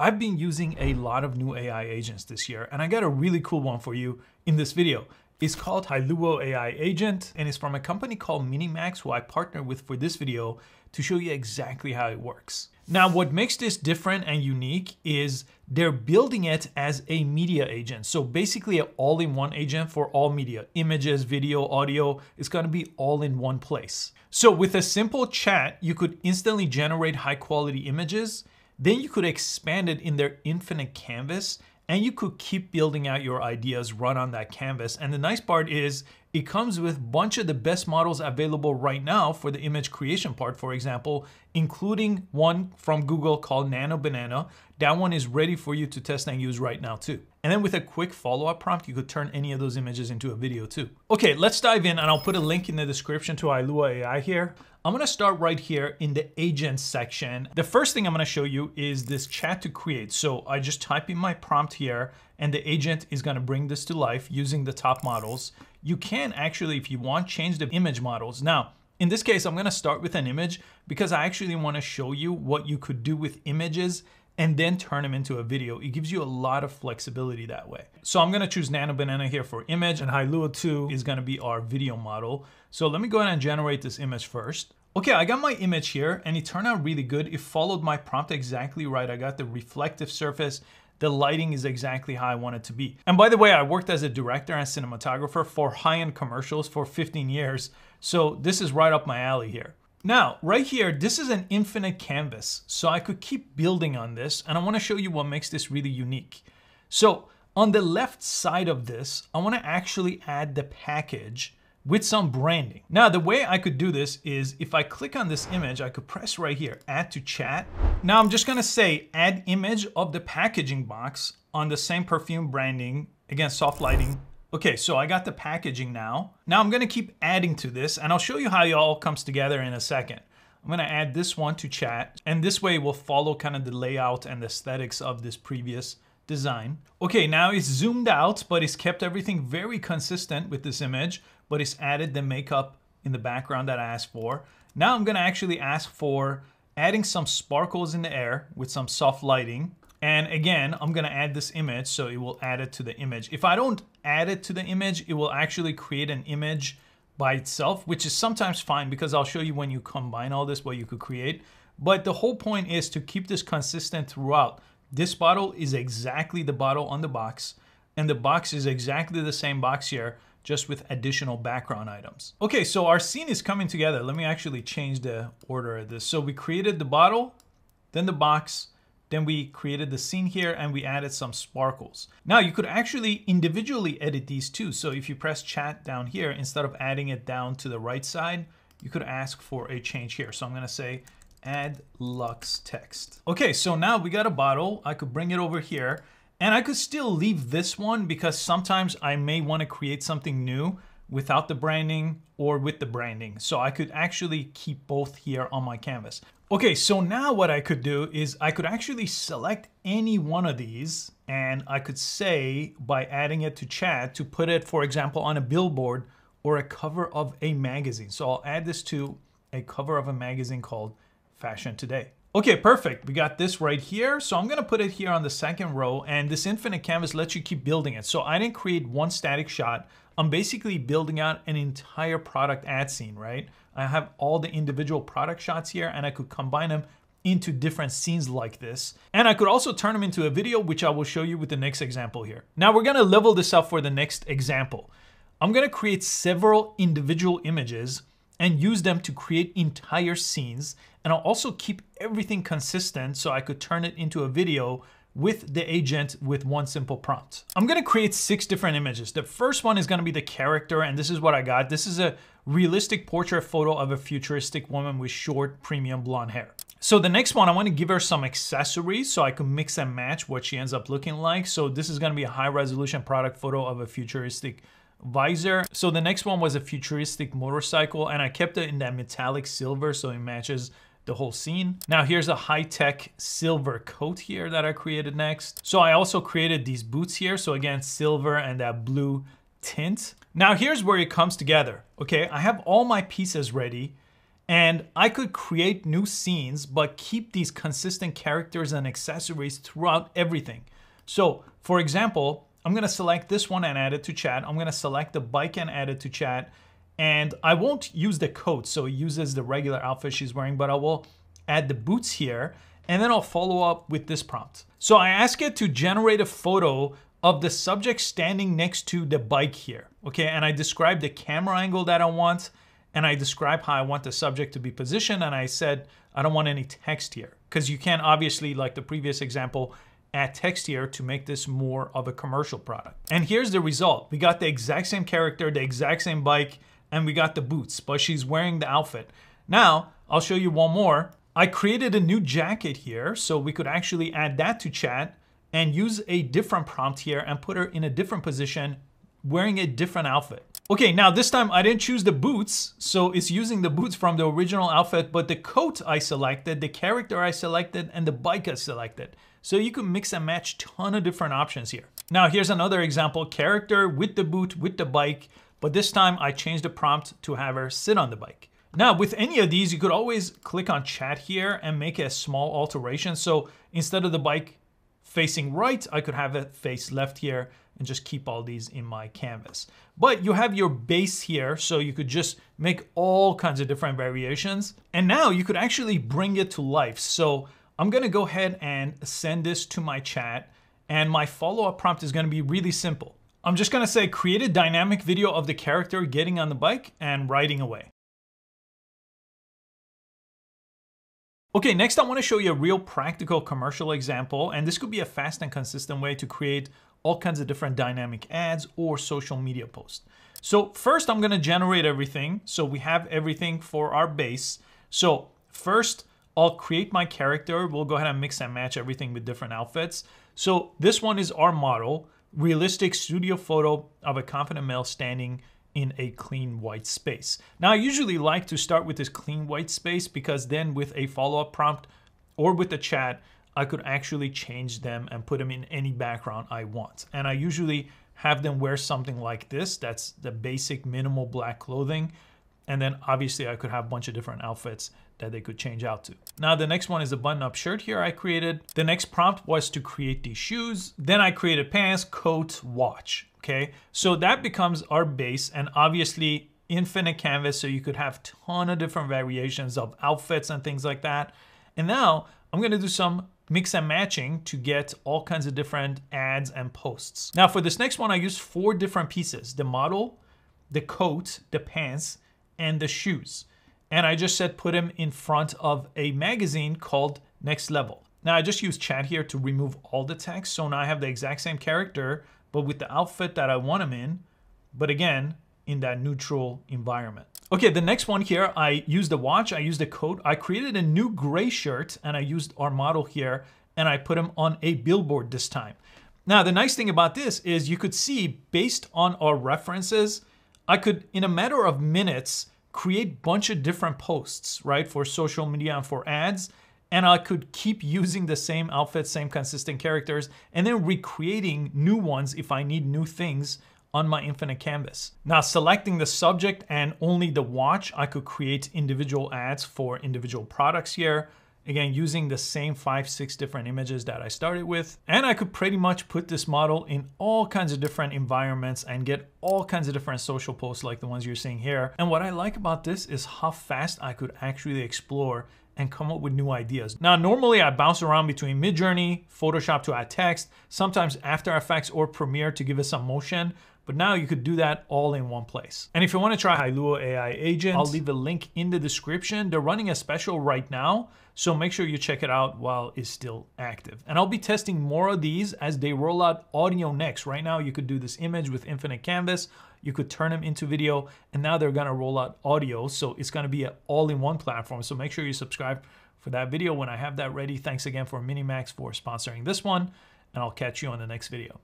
I've been using a lot of new AI agents this year, and I got a really cool one for you in this video. It's called Hailuo AI Agent, and it's from a company called Minimax, who I partnered with for this video to show you exactly how it works. Now, what makes this different and unique is they're building it as a media agent. So basically an all-in-one agent for all media, images, video, audio, it's gonna be all in one place. So with a simple chat, you could instantly generate high quality images, then you could expand it in their infinite canvas, and you could keep building out your ideas right on that canvas. And the nice part is it comes with a bunch of the best models available right now for the image creation part, for example, including one from Google called Nano Banana. That one is ready for you to test and use right now too. And then with a quick follow-up prompt, you could turn any of those images into a video too. Okay, let's dive in, and I'll put a link in the description to Hailuo AI here. I'm gonna start right here in the agent section. The first thing I'm gonna show you is this chat to create. So I just type in my prompt here, and the agent is gonna bring this to life using the top models. You can actually, if you want, change the image models. Now, in this case, I'm gonna start with an image because I actually wanna show you what you could do with images and then turn them into a video. It gives you a lot of flexibility that way. So I'm gonna choose Nano Banana here for image, and Hailuo 2 is gonna be our video model. So let me go ahead and generate this image first. Okay, I got my image here and it turned out really good. It followed my prompt exactly right. I got the reflective surface. The lighting is exactly how I want it to be. And by the way, I worked as a director and cinematographer for high-end commercials for 15 years. So this is right up my alley here. Now, right here, this is an infinite canvas. So I could keep building on this, and I wanna show you what makes this really unique. So on the left side of this, I wanna actually add the package with some branding. Now, the way I could do this is if I click on this image, I could press right here, add to chat. Now I'm just gonna say, add image of the packaging box on the same perfume branding, again, soft lighting. Okay, so I got the packaging now. Now I'm gonna keep adding to this, and I'll show you how it all comes together in a second. I'm gonna add this one to chat, and this way we'll follow kind of the layout and the aesthetics of this previous design. Okay, now it's zoomed out, but it's kept everything very consistent with this image, but it's added the makeup in the background that I asked for. Now I'm gonna actually ask for adding some sparkles in the air with some soft lighting. And again, I'm gonna add this image, so it will add it to the image. If I don't add it to the image, it will actually create an image by itself, which is sometimes fine because I'll show you when you combine all this, what you could create. But the whole point is to keep this consistent throughout. This bottle is exactly the bottle on the box, and the box is exactly the same box here, just with additional background items. Okay, so our scene is coming together. Let me actually change the order of this. So we created the bottle, then the box, then we created the scene here, and we added some sparkles. Now you could actually individually edit these too. So if you press chat down here, instead of adding it down to the right side, you could ask for a change here. So I'm gonna say, add Lux text. Okay, so now we got a bottle. I could bring it over here, and I could still leave this one because sometimes I may want to create something new without the branding or with the branding. So I could actually keep both here on my canvas. Okay, so now what I could do is I could actually select any one of these, and I could say by adding it to chat to put it, for example, on a billboard or a cover of a magazine. So I'll add this to a cover of a magazine called Fashion Today. Okay, perfect. We got this right here. So I'm gonna put it here on the second row, and this infinite canvas lets you keep building it. So I didn't create one static shot. I'm basically building out an entire product ad scene, right? I have all the individual product shots here, and I could combine them into different scenes like this. And I could also turn them into a video, which I will show you with the next example here. Now we're gonna level this up for the next example. I'm gonna create several individual images and use them to create entire scenes. And I'll also keep everything consistent so I could turn it into a video with the agent with one simple prompt. I'm gonna create 6 different images. The first one is gonna be the character, and this is what I got. This is a realistic portrait photo of a futuristic woman with short premium blonde hair. So the next one, I wanna give her some accessories so I can mix and match what she ends up looking like. So this is gonna be a high resolution product photo of a futuristic visor. So the next one was a futuristic motorcycle, and I kept it in that metallic silver so it matches the whole scene. Now here's a high-tech silver coat here that I created next. So I also created these boots here. So again, silver and that blue tint. Now here's where it comes together. Okay, I have all my pieces ready, And I could create new scenes, but keep these consistent characters and accessories throughout everything. So for example, I'm gonna select this one and add it to chat. I'm gonna select the bike and add it to chat. And I won't use the coat, so it uses the regular outfit she's wearing, but I will add the boots here, and then I'll follow up with this prompt. So I ask it to generate a photo of the subject standing next to the bike here, okay? And I describe the camera angle that I want, and I describe how I want the subject to be positioned, and I said, I don't want any text here, because you can obviously, like the previous example, add text here to make this more of a commercial product. And here's the result. We got the exact same character, the exact same bike, and we got the boots, but she's wearing the outfit. Now, I'll show you one more. I created a new jacket here, so we could actually add that to chat and use a different prompt here and put her in a different position, wearing a different outfit. Okay, now this time I didn't choose the boots, so it's using the boots from the original outfit, but the coat I selected, the character I selected, and the bike I selected. So you could mix and match a ton of different options here. Now here's another example, character with the boot, with the bike, but this time I changed the prompt to have her sit on the bike. Now with any of these, you could always click on chat here and make a small alteration. So instead of the bike facing right, I could have it face left here and just keep all these in my canvas. But you have your base here, so you could just make all kinds of different variations. And now you could actually bring it to life. So I'm gonna go ahead and send this to my chat, and my follow-up prompt is gonna be really simple. I'm just gonna say, create a dynamic video of the character getting on the bike and riding away. Okay, next I wanna show you a real practical commercial example, and this could be a fast and consistent way to create all kinds of different dynamic ads or social media posts. So first I'm gonna generate everything. So we have everything for our base. So first I'll create my character. We'll go ahead and mix and match everything with different outfits. So this one is our model. Realistic studio photo of a confident male standing in a clean white space. Now I usually like to start with this clean white space because then with a follow-up prompt or with the chat, I could actually change them and put them in any background I want. And I usually have them wear something like this. That's the basic minimal black clothing. And then obviously I could have a bunch of different outfits that they could change out to. Now the next one is a button-up shirt here I created. The next prompt was to create these shoes. Then I created pants, coat, watch, okay? So that becomes our base, and obviously infinite canvas, so you could have a ton of different variations of outfits and things like that. And now I'm gonna do some mix and matching to get all kinds of different ads and posts. Now for this next one, I used 4 different pieces: the model, the coat, the pants, and the shoes. And I just said put them in front of a magazine called Next Level. Now I just used chat here to remove all the text. So now I have the exact same character, but with the outfit that I want them in, but again, in that neutral environment. Okay, the next one here, I used the watch, I used the coat, I created a new gray shirt, and I used our model here, and I put them on a billboard this time. Now the nice thing about this is you could see, based on our references, I could, in a matter of minutes, create a bunch of different posts, right, for social media and for ads, and I could keep using the same outfits, same consistent characters, and then recreating new ones if I need new things on my infinite canvas. Now, selecting the subject and only the watch, I could create individual ads for individual products here. Again, using the same 5-6 different images that I started with. And I could pretty much put this model in all kinds of different environments and get all kinds of different social posts like the ones you're seeing here. And what I like about this is how fast I could actually explore and come up with new ideas. Now, normally I bounce around between Midjourney, Photoshop to add text, sometimes After Effects or Premiere to give it some motion, but now you could do that all in one place. And if you wanna try Hailuo AI Agent, I'll leave a link in the description. They're running a special right now, so make sure you check it out while it's still active. And I'll be testing more of these as they roll out audio next. Right now you could do this image with infinite canvas, you could turn them into video, and now they're gonna roll out audio, so it's gonna be an all-in-one platform. So make sure you subscribe for that video when I have that ready. Thanks again for Minimax for sponsoring this one, and I'll catch you on the next video.